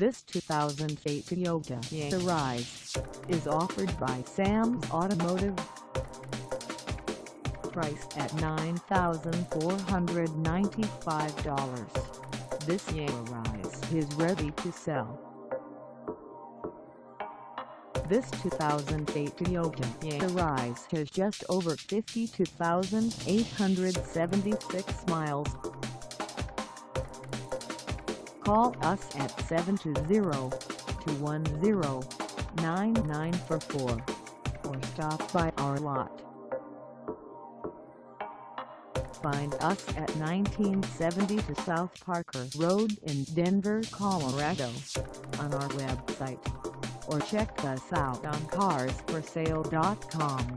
This 2008 Toyota Yaris is offered by Sam's Automotive. Priced at $9,495, this Yaris is ready to sell. This 2008 Toyota Yaris has just over 52,876 miles. Call us at 720-210-9944 or stop by our lot. Find us at 1972 South Parker Road in Denver, Colorado on our website or check us out on carsforsale.com.